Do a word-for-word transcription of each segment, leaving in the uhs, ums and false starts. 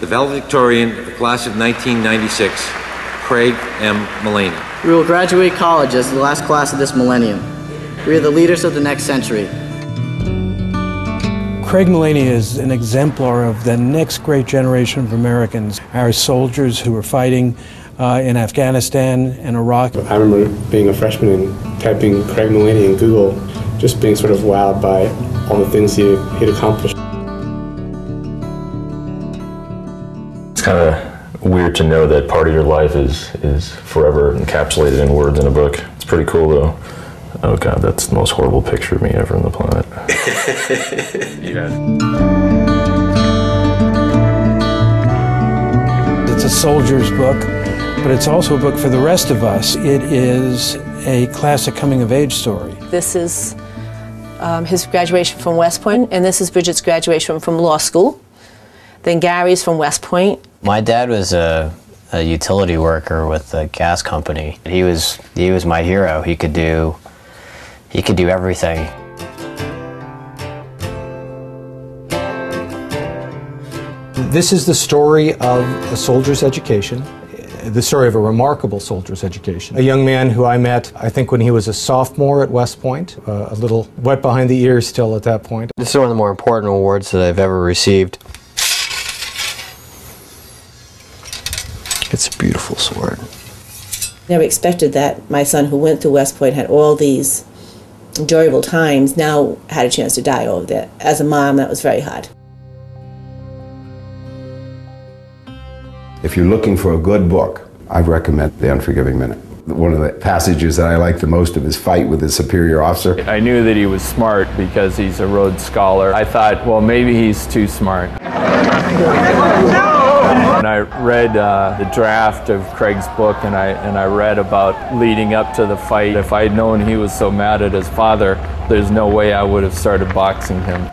The valedictorian of the class of nineteen ninety-six, Craig M. Mullaney. We will graduate college as the last class of this millennium. We are the leaders of the next century. Craig Mullaney is an exemplar of the next great generation of Americans, our soldiers who are fighting uh, in Afghanistan and Iraq. I remember being a freshman and typing Craig Mullaney in Google, just being sort of wowed by all the things he, he'd accomplished. It's kind of weird to know that part of your life is, is forever encapsulated in words in a book. It's pretty cool, though. Oh God, that's the most horrible picture of me ever on the planet. Yeah. It's a soldier's book, but it's also a book for the rest of us. It is a classic coming-of-age story. This is um, his graduation from West Point, and this is Bridget's graduation from law school. Then Gary's from West Point. My dad was a... a utility worker with a gas company. He was he was my hero. He could do he could do everything. This is the story of a soldier's education, the story of a remarkable soldier's education. A young man who I met, I think, when he was a sophomore at West Point, uh, a little wet behind the ears still at that point. This is one of the more important awards that I've ever received. It's a beautiful sword. Never expected that my son, who went to West Point, had all these enjoyable times, now had a chance to die over there. As a mom, that was very hard. If you're looking for a good book, I recommend The Unforgiving Minute. One of the passages that I like the most of his fight with his superior officer. I knew that he was smart because he's a Rhodes Scholar. I thought, well, maybe he's too smart. No! And I read uh, the draft of Craig's book, and I, and I read about leading up to the fight. If I had known he was so mad at his father, there's no way I would have started boxing him.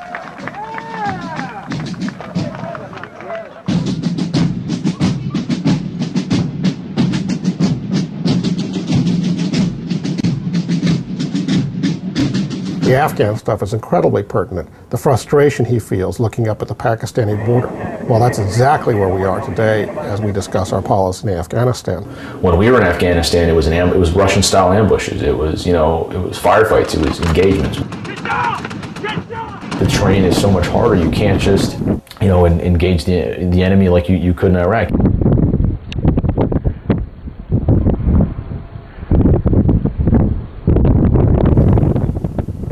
The Afghan stuff is incredibly pertinent. The frustration he feels looking up at the Pakistani border. Well, that's exactly where we are today as we discuss our policy in Afghanistan. When we were in Afghanistan, it was an amb it was Russian-style ambushes. It was, you know, it was firefights. It was engagements. Get down! Get down! The terrain is so much harder. You can't just, you know, en engage the the enemy like you you could in Iraq.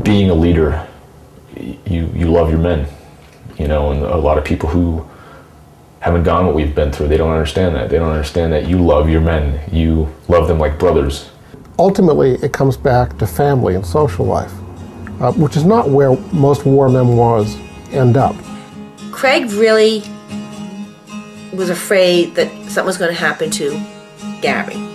Being a leader, you, you love your men, you know, and a lot of people who haven't gone what we've been through, they don't understand that. They don't understand that you love your men. You love them like brothers. Ultimately, it comes back to family and social life, uh, which is not where most war memoirs end up. Craig really was afraid that something was going to happen to Gary.